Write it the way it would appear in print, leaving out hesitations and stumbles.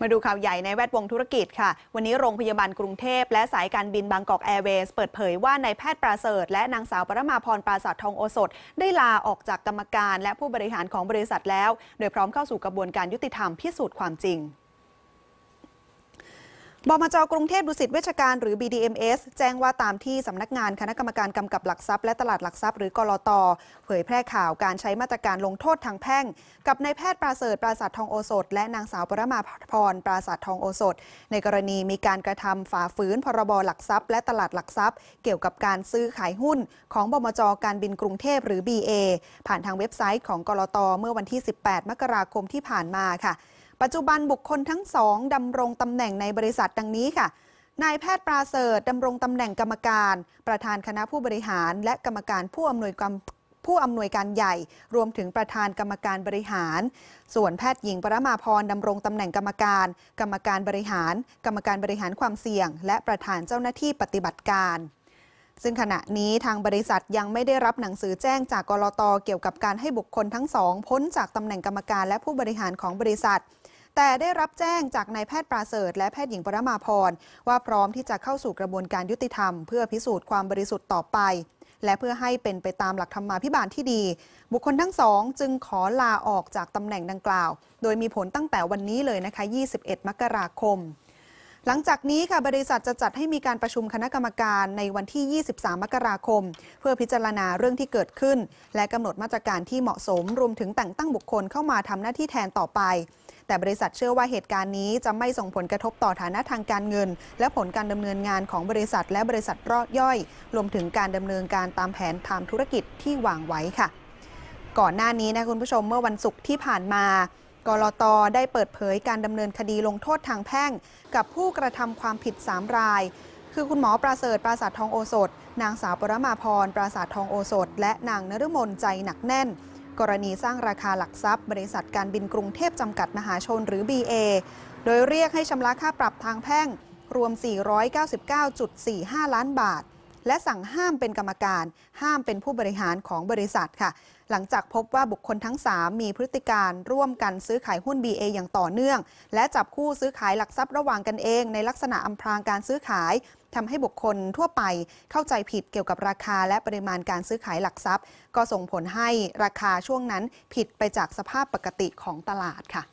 มาดูข่าวใหญ่ในแวดวงธุรกิจค่ะวันนี้โรงพยาบาลกรุงเทพและสายการบินบางกอกแอร์เวย์สเปิดเผยว่านายแพทย์ปราเสริฐและนางสาวปรมาพรปราสาททองโอสถได้ลาออกจากกรรมการและผู้บริหารของบริษัทแล้วโดยพร้อมเข้าสู่กระบวนการยุติธรรมพิสูจน์ความจริงบมจ.กรุงเทพดุสิตเวชการหรือ BDMS แจ้งว่าตามที่สำนักงานคณะกรรมการกำกับหลักทรัพย์และตลาดหลักทรัพย์หรือกลต.เผยแพร่ข่าวการใช้มาตรการลงโทษทางแพ่งกับนายแพทย์ปราเสริฐปราสาททองโอสถและนางสาวปรมาพรปราสาททองโอสถในกรณีมีการกระทำฝ่าฝืนพรบ.หลักทรัพย์และตลาดหลักทรัพย์เกี่ยวกับการซื้อขายหุ้นของบมจ.การบินกรุงเทพหรือ BA ผ่านทางเว็บไซต์ของกลต.เมื่อวันที่ 18 มกราคมที่ผ่านมาค่ะปัจจุบันบุคคลทั้งสองดำรงตำแหน่งในบริษัทดังนี้ค่ะนายแพทย์ปราเสริฐดำรงตำแหน่งกรรมการประธานคณะผู้บริหารและกรรมการผู้อำนวยการใหญ่รวมถึงประธานกรรมการบริหารส่วนแพทย์หญิงปรมาพรดำรงตำแหน่งกรรมการบริหารกรรมการบริหารความเสี่ยงและประธานเจ้าหน้าที่ปฏิบัติการซึ่งขณะนี้ทางบริษัทยังไม่ได้รับหนังสือแจ้งจากกลต.เกี่ยวกับการให้บุคคลทั้งสองพ้นจากตำแหน่งกรรมการและผู้บริหารของบริษัทแต่ได้รับแจ้งจากนายแพทย์ปราเสริฐและแพทย์หญิงปรมาพรว่าพร้อมที่จะเข้าสู่กระบวนการยุติธรรมเพื่อพิสูจน์ความบริสุทธิ์ต่อไปและเพื่อให้เป็นไปตามหลักธรรมาภิบาลที่ดีบุคคลทั้งสองจึงขอลาออกจากตำแหน่งดังกล่าวโดยมีผลตั้งแต่วันนี้เลยนะคะ21 มกราคมหลังจากนี้ค่ะบริษัทจะจัดให้มีการประชุมคณะกรรมการในวันที่ 23 มกราคมเพื่อพิจารณาเรื่องที่เกิดขึ้นและกำหนดมาตรการที่เหมาะสมรวมถึงแต่งตั้งบุคคลเข้ามาทำหน้าที่แทนต่อไปแต่บริษัทเชื่อว่าเหตุการณ์นี้จะไม่ส่งผลกระทบต่อฐานะทางการเงินและผลการดำเนินงานของบริษัทและบริษัทย่อยรวมถึงการดำเนินการตามแผนทำธุรกิจที่วางไว้ค่ะก่อนหน้านี้นะคุณผู้ชมเมื่อวันศุกร์ที่ผ่านมากลต.ได้เปิดเผยการดำเนินคดีลงโทษทางแพ่งกับผู้กระทำความผิด3รายคือคุณหมอประเสริฐปราสาททองโอสถนางสาวปรมาพรปราสาททองโอสถและนางนฤมลใจหนักแน่นกรณีสร้างราคาหลักทรัพย์บริษัทการบินกรุงเทพจำกัดมหาชนหรือ BA โดยเรียกให้ชำระค่าปรับทางแพ่งรวม 499.45 ล้านบาทและสั่งห้ามเป็นกรรมการห้ามเป็นผู้บริหารของบริษัทค่ะหลังจากพบว่าบุคคลทั้ง3มีพฤติการร่วมกันซื้อขายหุ้น BA อย่างต่อเนื่องและจับคู่ซื้อขายหลักทรัพย์ระหว่างกันเองในลักษณะอำพรางการซื้อขายทำให้บุคคลทั่วไปเข้าใจผิดเกี่ยวกับราคาและปริมาณการซื้อขายหลักทรัพย์ก็ส่งผลให้ราคาช่วงนั้นผิดไปจากสภาพปกติของตลาดค่ะ